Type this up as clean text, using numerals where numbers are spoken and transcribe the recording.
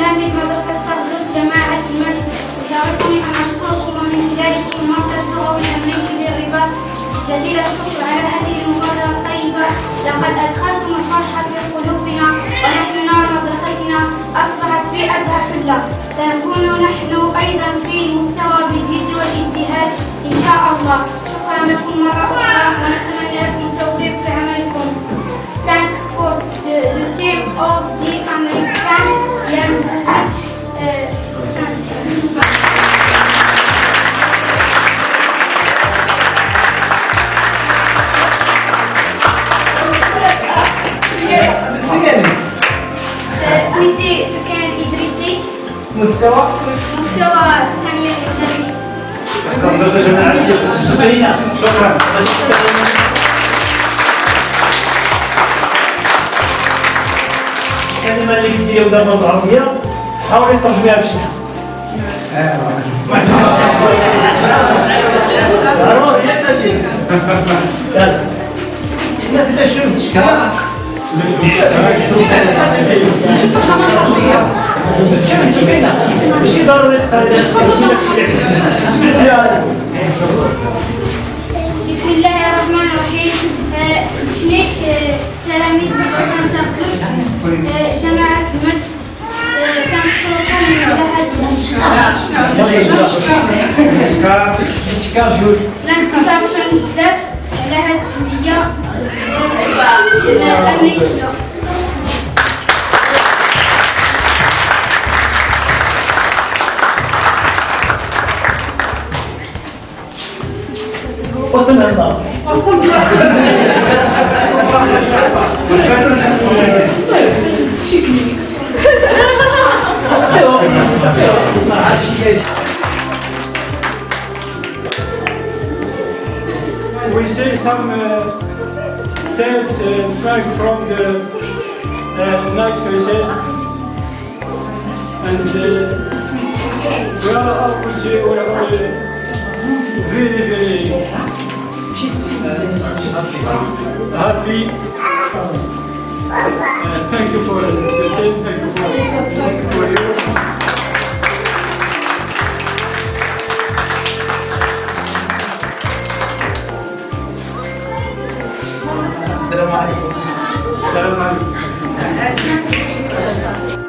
أنا في مدرسة صغزوت جماعة مصر، وشاركني أن أشكركم من خلالكم مرتبة ومنعمكم بالرباط. جزيل الشكر على هذه المبادرة الطيبة، لقد أدخلتم الفرحة في قلوبنا، ونحن نرى مدرستنا أصبحت بيئة حلة. سنكون نحن أيضا في مستوى بالجد والاجتهاد إن شاء الله. شكرا لكم مرة أخرى، ونتمنى لكم التوفيق في عملكم. Thanks for the team of the American language سميتي سكان إدريسي. مستوى ثانية إدريسي. شكرا. الكلمة اللي كنتي ديريها باللغة العربية حاولي ترجميها بالشعر. ضروري يا ماشي ضروري تقرا. بسم الله الرحمن الرحيم. شني تلاميذ مدرسة صغزوت جماعة مرس، كنشكركم بزاف على هاد الجمعية الأمريكية. We see some tales from the night faces, and we are always very, very happy. Thank you for the day. Thank you for you. السلام عليكم.